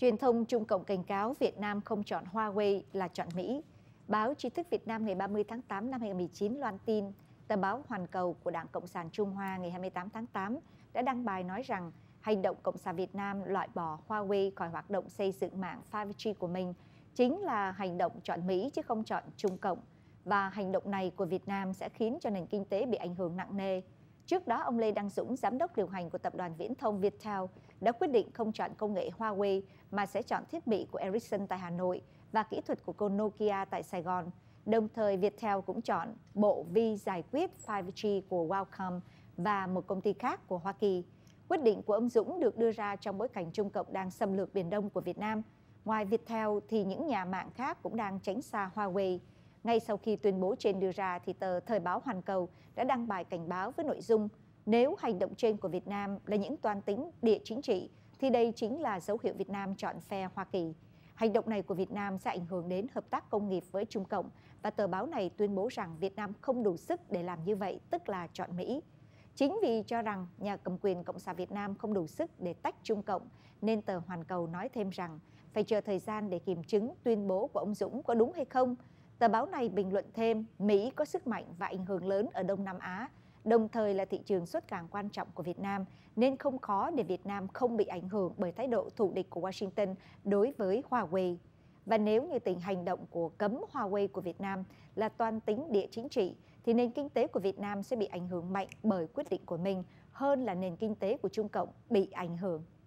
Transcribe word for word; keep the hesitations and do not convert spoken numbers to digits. Truyền thông Trung Cộng cảnh cáo Việt Nam không chọn Huawei là chọn Mỹ. Báo Tri thức Việt Nam ngày ba mươi tháng tám năm hai nghìn không trăm mười chín loan tin, tờ báo Hoàn Cầu của Đảng Cộng sản Trung Hoa ngày hai mươi tám tháng tám đã đăng bài nói rằng hành động Cộng sản Việt Nam loại bỏ Huawei khỏi hoạt động xây dựng mạng năm G của mình chính là hành động chọn Mỹ chứ không chọn Trung Cộng, và hành động này của Việt Nam sẽ khiến cho nền kinh tế bị ảnh hưởng nặng nề. Trước đó, ông Lê Đăng Dũng, giám đốc điều hành của tập đoàn viễn thông Viettel, đã quyết định không chọn công nghệ Huawei mà sẽ chọn thiết bị của Ericsson tại Hà Nội và kỹ thuật của cô Nokia tại Sài Gòn. Đồng thời, Viettel cũng chọn bộ vi giải quyết năm G của Qualcomm và một công ty khác của Hoa Kỳ. Quyết định của ông Dũng được đưa ra trong bối cảnh Trung Cộng đang xâm lược Biển Đông của Việt Nam. Ngoài Viettel thì những nhà mạng khác cũng đang tránh xa Huawei. Ngay sau khi tuyên bố trên đưa ra thì tờ Thời báo Hoàn Cầu đã đăng bài cảnh báo với nội dung nếu hành động trên của Việt Nam là những toan tính địa chính trị thì đây chính là dấu hiệu Việt Nam chọn phe Hoa Kỳ. Hành động này của Việt Nam sẽ ảnh hưởng đến hợp tác công nghiệp với Trung Cộng, và tờ báo này tuyên bố rằng Việt Nam không đủ sức để làm như vậy, tức là chọn Mỹ. Chính vì cho rằng nhà cầm quyền Cộng sản Việt Nam không đủ sức để tách Trung Cộng nên tờ Hoàn Cầu nói thêm rằng phải chờ thời gian để kiểm chứng tuyên bố của ông Dũng có đúng hay không. Tờ báo này bình luận thêm, Mỹ có sức mạnh và ảnh hưởng lớn ở Đông Nam Á, đồng thời là thị trường xuất cảng quan trọng của Việt Nam, nên không khó để Việt Nam không bị ảnh hưởng bởi thái độ thù địch của Washington đối với Huawei. Và nếu như tình hành động của cấm Huawei của Việt Nam là toan tính địa chính trị, thì nền kinh tế của Việt Nam sẽ bị ảnh hưởng mạnh bởi quyết định của mình hơn là nền kinh tế của Trung Cộng bị ảnh hưởng.